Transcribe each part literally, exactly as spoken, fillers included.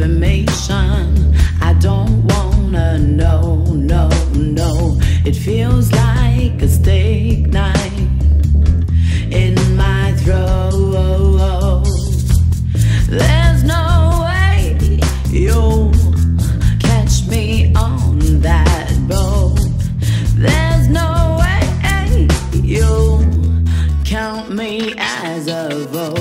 information I don't wanna know, no, no. It feels like a steak knife in my throat. There's no way you'll catch me on that boat. There's no way you'll count me as a vote.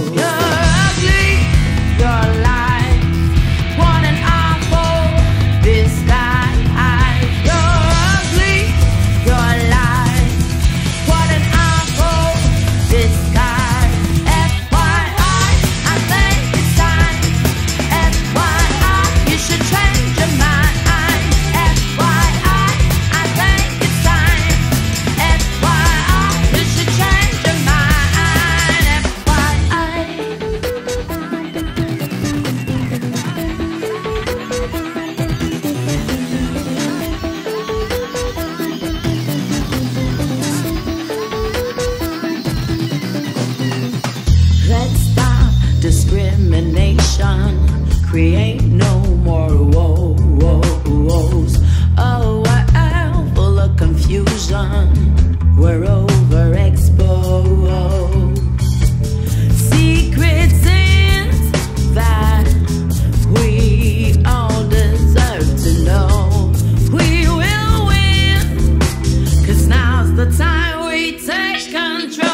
Discrimination, create no more woe, woe, woes. A world full of confusion, we're overexposed. Secret sins that we all deserve to know. We will win, cause now's the time we take control.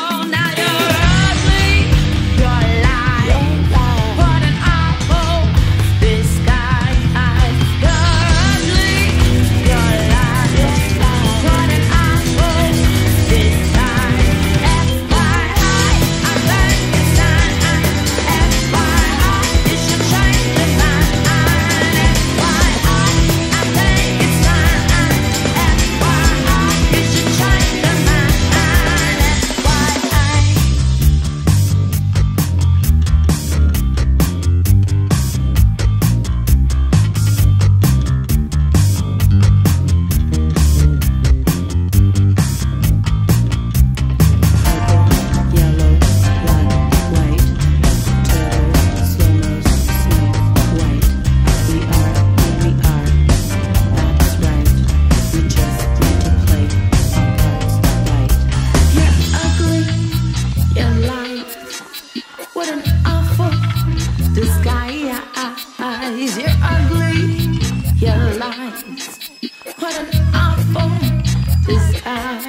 What an awful disguise. You're ugly, you're lies. What an awful disguise.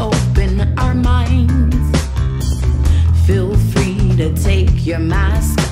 Open our minds. Feel free to take your mask off.